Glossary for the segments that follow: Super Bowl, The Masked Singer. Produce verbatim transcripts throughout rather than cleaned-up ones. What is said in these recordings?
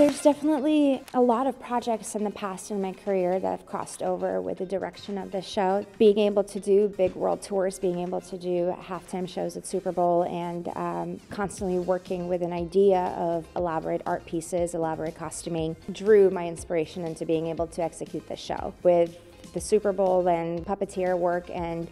There's definitely a lot of projects in the past in my career that have crossed over with the direction of the show. Being able to do big world tours, being able to do halftime shows at Super Bowl, and um, constantly working with an idea of elaborate art pieces, elaborate costuming, drew my inspiration into being able to execute the show. With the Super Bowl and puppeteer work and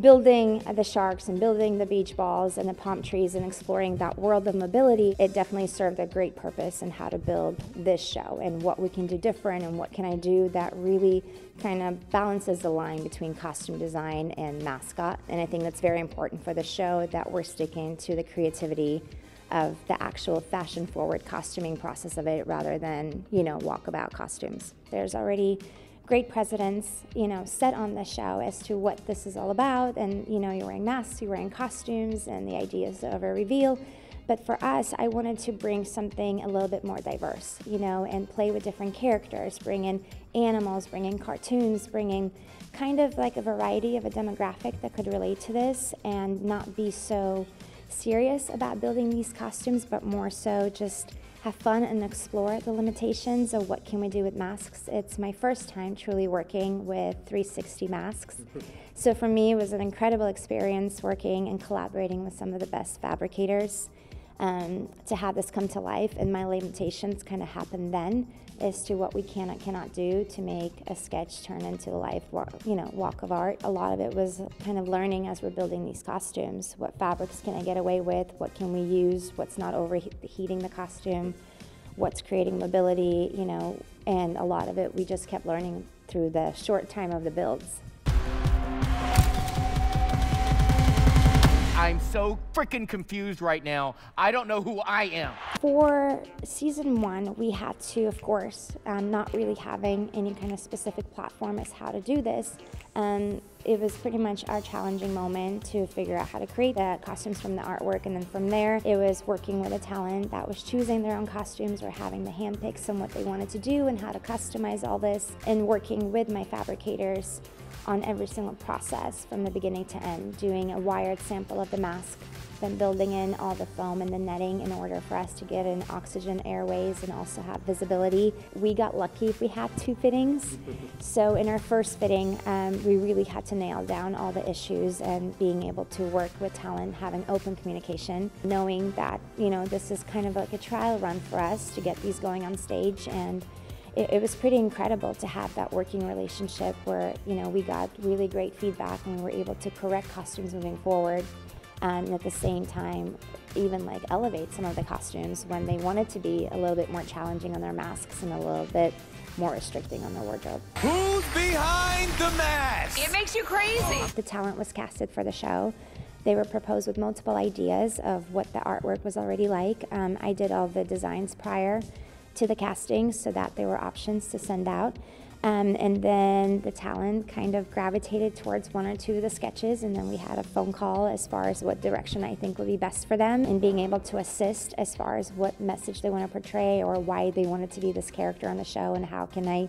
building the sharks and building the beach balls and the palm trees and exploring that world of mobility, it definitely served a great purpose in how to build this show and what we can do different and what can I do that really kind of balances the line between costume design and mascot. And I think that's very important for the show, that we're sticking to the creativity of the actual fashion-forward costuming process of it rather than, you know, walkabout costumes. There's already great presidents, you know, set on the show as to what this is all about, and you know, you're wearing masks, you're wearing costumes, and the ideas of a reveal. But for us, I wanted to bring something a little bit more diverse, you know, and play with different characters, bring in animals, bring in cartoons, bring in kind of like a variety of a demographic that could relate to this and not be so serious about building these costumes, but more so just have fun and explore the limitations of what can we do with masks. It's my first time truly working with three sixty masks. So for me, it was an incredible experience working and collaborating with some of the best fabricators. Um, to have this come to life, and my limitations kind of happen then as to what we can and cannot do to make a sketch turn into a life, you know, walk of art. A lot of it was kind of learning as we're building these costumes. What fabrics can I get away with? What can we use? What's not overheating the costume? What's creating mobility? You know, and a lot of it we just kept learning through the short time of the builds. I'm so freaking confused right now. I don't know who I am. For season one, we had to, of course, um, not really having any kind of specific platform as how to do this. Um, it was pretty much our challenging moment to figure out how to create the costumes from the artwork, and then from there, it was working with a talent that was choosing their own costumes or having the handpicks on what they wanted to do and how to customize all this, and working with my fabricators on every single process from the beginning to end, doing a wired sample of the mask, then building in all the foam and the netting in order for us to get in oxygen airways and also have visibility. We got lucky if we had two fittings. So in our first fitting, um, we really had to nail down all the issues and being able to work with talent, having open communication, knowing that, you know, this is kind of like a trial run for us to get these going on stage. And it was pretty incredible to have that working relationship where, you know, we got really great feedback and we were able to correct costumes moving forward, um, and at the same time even like elevate some of the costumes when they wanted to be a little bit more challenging on their masks and a little bit more restricting on their wardrobe. Who's behind the mask? It makes you crazy. The talent was casted for the show. They were proposed with multiple ideas of what the artwork was already like. Um, I did all the designs prior to the casting so that there were options to send out. Um, and then the talent kind of gravitated towards one or two of the sketches, and then we had a phone call as far as what direction I think would be best for them and being able to assist as far as what message they want to portray or why they wanted to be this character on the show and how can I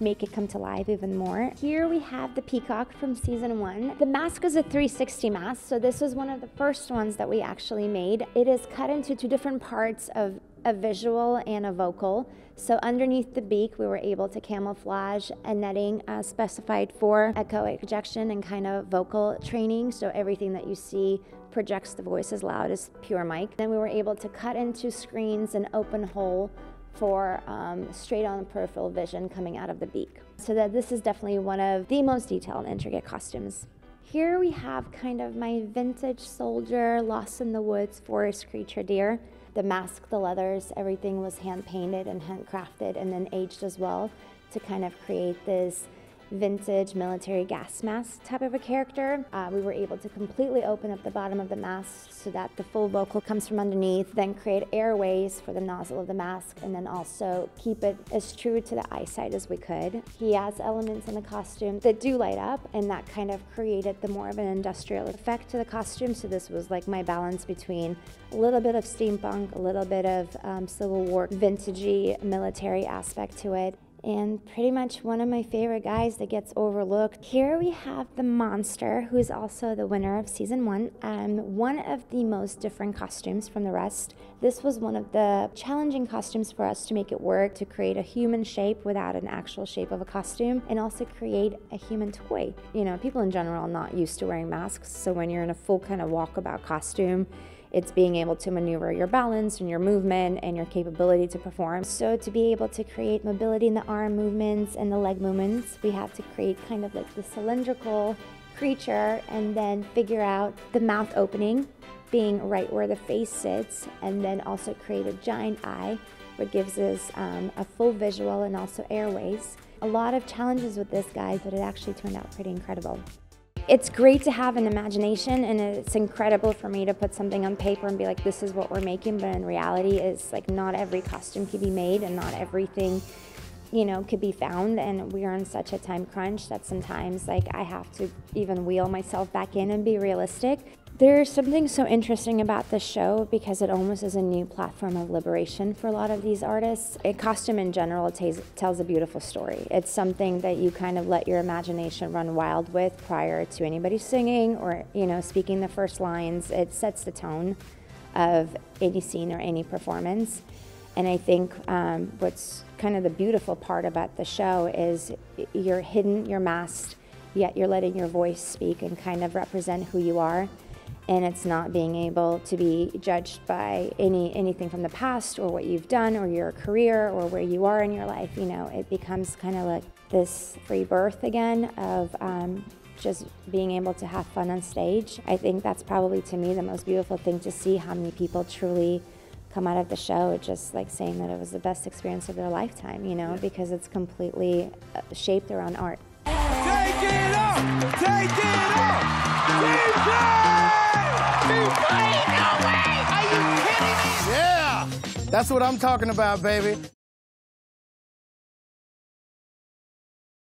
make it come to life even more. Here we have the peacock from season one. The mask is a three sixty mask, so this was one of the first ones that we actually made. It is cut into two different parts of a visual and a vocal. So underneath the beak, we were able to camouflage a netting uh, specified for echoic projection and kind of vocal training. So everything that you see projects the voice as loud as pure mic. Then we were able to cut into screens and open hole for um, straight on peripheral vision coming out of the beak. So that this is definitely one of the most detailed and intricate costumes. Here we have kind of my vintage soldier, lost in the woods, forest creature deer. The mask, the leathers, everything was hand painted and handcrafted and then aged as well to kind of create this vintage military gas mask type of a character. Uh, we were able to completely open up the bottom of the mask so that the full vocal comes from underneath, then create airways for the nozzle of the mask, and then also keep it as true to the eyesight as we could. He has elements in the costume that do light up, and that kind of created the more of an industrial effect to the costume. So this was like my balance between a little bit of steampunk, a little bit of um, Civil War vintagey military aspect to it. and pretty much one of my favorite guys that gets overlooked. Here we have the monster, who is also the winner of season one. Um, one of the most different costumes from the rest. This was one of the challenging costumes for us to make it work, to create a human shape without an actual shape of a costume, and also create a human toy. You know, people in general are not used to wearing masks, so when you're in a full kind of walkabout costume, it's being able to maneuver your balance and your movement and your capability to perform. So to be able to create mobility in the arm movements and the leg movements, we had to create kind of like the cylindrical creature and then figure out the mouth opening being right where the face sits, and then also create a giant eye, which gives us um, a full visual and also airways. A lot of challenges with this guy, but it actually turned out pretty incredible. It's great to have an imagination, and it's incredible for me to put something on paper and be like, this is what we're making, but in reality it's like not every costume could be made and not everything, you know, could be found, and we are in such a time crunch that sometimes like I have to even wheel myself back in and be realistic. There's something so interesting about this show because it almost is a new platform of liberation for a lot of these artists. A costume in general tells a beautiful story. It's something that you kind of let your imagination run wild with prior to anybody singing or, you know, speaking the first lines. It sets the tone of any scene or any performance. And I think um, what's kind of the beautiful part about the show is you're hidden, you're masked, yet you're letting your voice speak and kind of represent who you are. And it's not being able to be judged by any anything from the past or what you've done or your career or where you are in your life. You know, it becomes kind of like this rebirth again of um, just being able to have fun on stage. I think that's probably, to me, the most beautiful thing, to see how many people truly come out of the show just like saying that it was the best experience of their lifetime, you know, because it's completely shaped around art. Take it up! Take it up! Keep playing! Keep playing! No way! Are you kidding me? Yeah! That's what I'm talking about, baby.